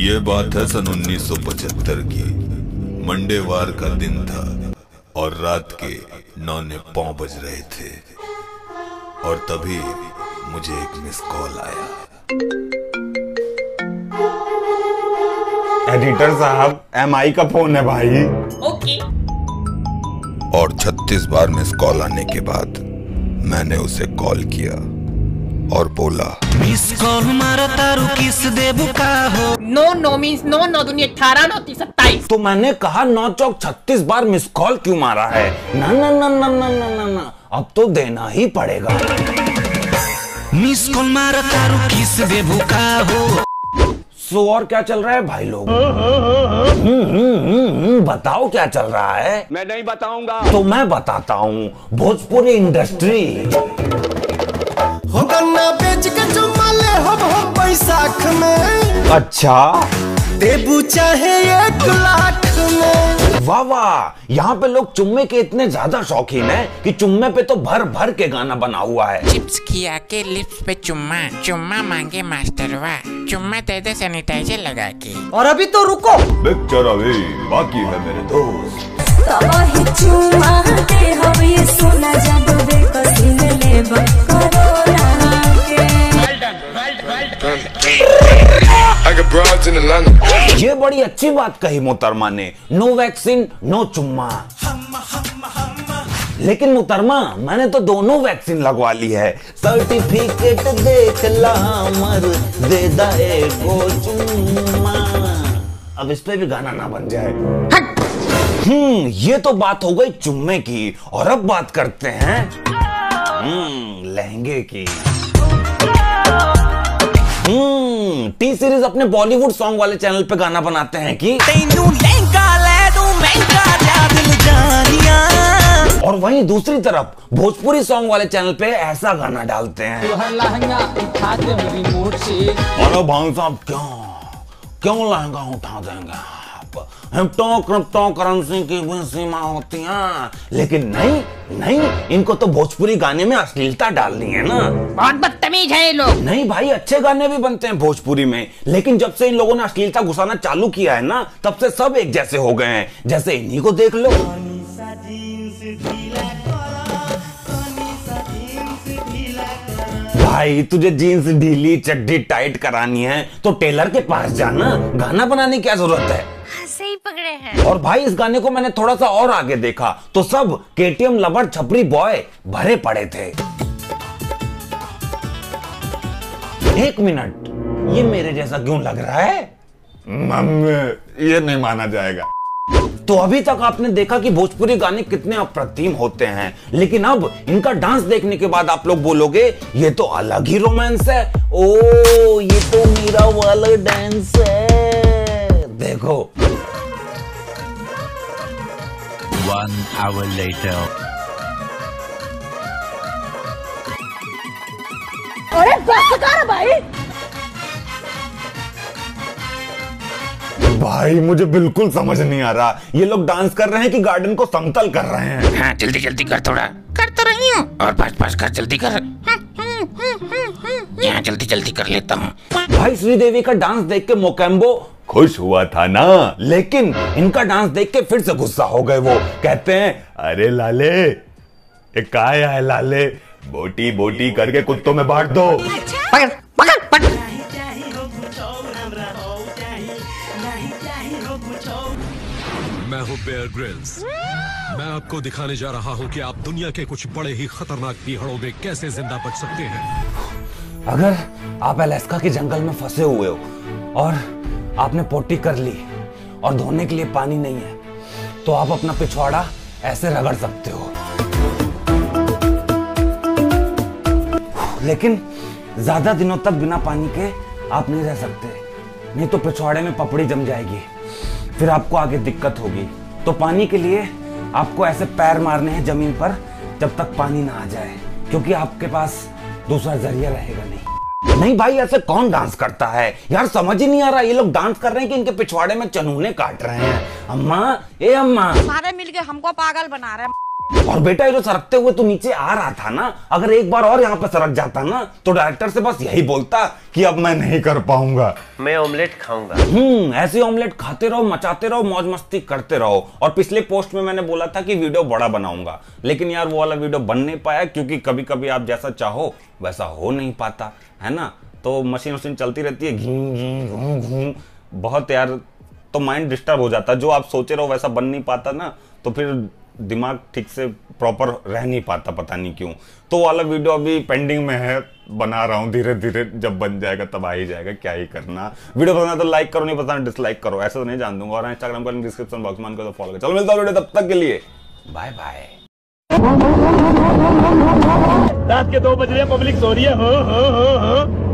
ये बात है सन 1975 की। मंडेवार का दिन था और रात के 9:05 बज रहे थे और तभी मुझे एक मिस कॉल आया। एडिटर साहब, एमआई का फोन है भाई। ओके। और 36 बार मिस कॉल आने के बाद मैंने उसे कॉल किया और बोला, मिस कॉल हमारा तारू किस देव का हो। नो नो मीन्स नो, नौ दुनिया 18, 9 27। तो मैंने कहा 9 चौक 36 बार मिस कॉल क्यों मारा है? ना ना ना ना ना ना ना, अब तो देना ही पड़ेगा। मिस कॉल मारा तारू किस देव का हो। तो और क्या चल रहा है भाई लोग? बताओ क्या चल रहा है। मैं नहीं बताऊंगा। तो मैं बताता हूँ, भोजपुरी इंडस्ट्री। गन्ना बेच के चुम्मा ले हम बैसाख में। अच्छा, देबू चाहे 1 लाख में। वाह वाह, यहाँ पे लोग चुम्मे के इतने ज्यादा शौकीन हैं कि चुम्मे पे तो भर भर के गाना बना हुआ है। चिप्स खिया के लिप्स पे चुम्मा, चुम्मा मांगे मास्टरवा, चुम्मा दे दे सैनिटाइजर लगा के। और अभी तो रुको, पिक्चर अभी बाकी है मेरे दोस्त। ये बड़ी अच्छी बात कही मोहतरमा ने, नो वैक्सीन नो चुम्मा। लेकिन मोहतरमा, मैंने तो दोनों वैक्सीन लगवा ली है। सर्टिफिकेट देख ला मर दे दाए को चुम्मा। अब इस पे भी गाना ना बन जाए। ये तो बात हो गई चुम्मे की, और अब बात करते हैं लहंगे की। टी सीरीज अपने बॉलीवुड सॉन्ग वाले चैनल पे गाना बनाते हैं कि तेनू लहंगा ले दूं महंगा जा दिल जानिया, और वहीं दूसरी तरफ भोजपुरी सॉन्ग वाले चैनल पे ऐसा गाना डालते हैं तो हर लहंगा उठा दे मेरी मोट से। अरे भाई साहब, क्यों क्यों लहंगा उठा देंगे आप? हिप्टो क्रिप्टो करेंसी की भी सीमा होती है। लेकिन नहीं, इनको तो भोजपुरी गाने में अश्लीलता डालनी है ना। बहुत बदतमीज है ये लोग। नहीं भाई, अच्छे गाने भी बनते हैं भोजपुरी में, लेकिन जब से इन लोगों ने अश्लीलता घुसाना चालू किया है ना, तब से सब एक जैसे हो गए हैं। जैसे इन्हीं को देख लो, भाई तुझे जीन्स ढीली चड्डी टाइट करानी है तो टेलर के पास जाना, गाना बनाने की क्या जरूरत है? सही पकड़े हैं। और भाई इस गाने को मैंने थोड़ा सा और आगे देखा तो सब केटीएम लवर छपरी बॉय भरे पड़े थे। एक मिनट, ये मेरे जैसा क्यों लग रहा है? मम्मी, ये नहीं माना जाएगा। तो अभी तक आपने देखा कि भोजपुरी गाने कितने अप्रतिम होते हैं, लेकिन अब इनका डांस देखने के बाद आप लोग बोलोगे ये तो अलग ही रोमांस है। ओ, ये तो मेरा वाला डांस है। देखो, 1 hour later. अरे बस कर भाई। भाई मुझे बिल्कुल समझ नहीं आ रहा, ये लोग डांस कर रहे हैं कि गार्डन को समतल कर रहे हैं? हाँ, जल्दी जल्दी कर, थोड़ा कर तो रही हूँ, और पास कर, जल्दी कर। यहाँ जल्दी जल्दी कर लेता हूँ। भाई श्रीदेवी का डांस देख के मोकेम्बो खुश हुआ था ना, लेकिन इनका डांस देख के फिर से गुस्सा हो गए। वो कहते हैं, अरे लाले, ये क्या है लाले, बोटी बोटी करके कुत्तों में बांट दो। पकड़ पकड़ पकड़। मैं हूँ बेयर ग्रिल्स। मैं आपको दिखाने जा रहा हूँ कि आप दुनिया के कुछ बड़े ही खतरनाक पीहड़ों में कैसे जिंदा बच सकते हैं। अगर आप अलास्का के जंगल में फंसे हुए हो और आपने पोटी कर ली और धोने के लिए पानी नहीं है, तो आप अपना पिछवाड़ा ऐसे रगड़ सकते हो। लेकिन ज्यादा दिनों तक बिना पानी के आप नहीं रह सकते, नहीं तो पिछवाड़े में पपड़ी जम जाएगी, फिर आपको आगे दिक्कत होगी। तो पानी के लिए आपको ऐसे पैर मारने हैं जमीन पर जब तक पानी ना आ जाए, क्योंकि आपके पास दूसरा जरिया रहेगा नहीं। नहीं भाई, ऐसे कौन डांस करता है यार? समझ ही नहीं आ रहा, ये लोग डांस कर रहे हैं कि इनके पिछवाड़े में चनूने काट रहे हैं। अम्मा ए अम्मा, सारे मिलके हमको पागल बना रहे हैं। और बेटा ये जो सरकते हुए तू नीचे आ रहा था ना, अगर एक बार और यहाँ पर सरक जाता ना तो डायरेक्टर से बस यही बोलता कि अब मैं नहीं कर पाऊंगा, मैं ऑमलेट खाऊंगा। ऐसे ऑमलेट खाते रहो, मचाते रहो, मौज मस्ती करते रहो। और पिछले पोस्ट में मैंने बोला था कि वीडियो बड़ा बनाऊंगा, लेकिन यार वो वाला वीडियो बन नहीं पाया क्योंकि कभी कभी आप जैसा चाहो वैसा हो नहीं पाता है ना, तो मशीन वशीन चलती रहती है, घूम घूम घूम बहुत यार, तो माइंड डिस्टर्ब हो जाता, जो आप सोचे रहो वैसा बन नहीं पाता ना, तो फिर दिमाग ठीक से प्रॉपर रह नहीं पाता, पता नहीं क्यों। तो वाला वीडियो अभी पेंडिंग में है, बना रहा हूँ धीरे धीरे, जब बन जाएगा तब आ ही जाएगा, क्या ही करना। वीडियो पसंद आए तो लाइक करो, नहीं पसंद आए डिसलाइक करो, ऐसा तो नहीं जान दूंगा। और इंस्टाग्राम का डिस्क्रिप्शन बॉक्स में उनको तो फॉलो करो। चलो मिलता हूँ वीडियो, तब तक के लिए बाय बाय। रात के 2 बज रहे हैं, पब्लिक सो रही है।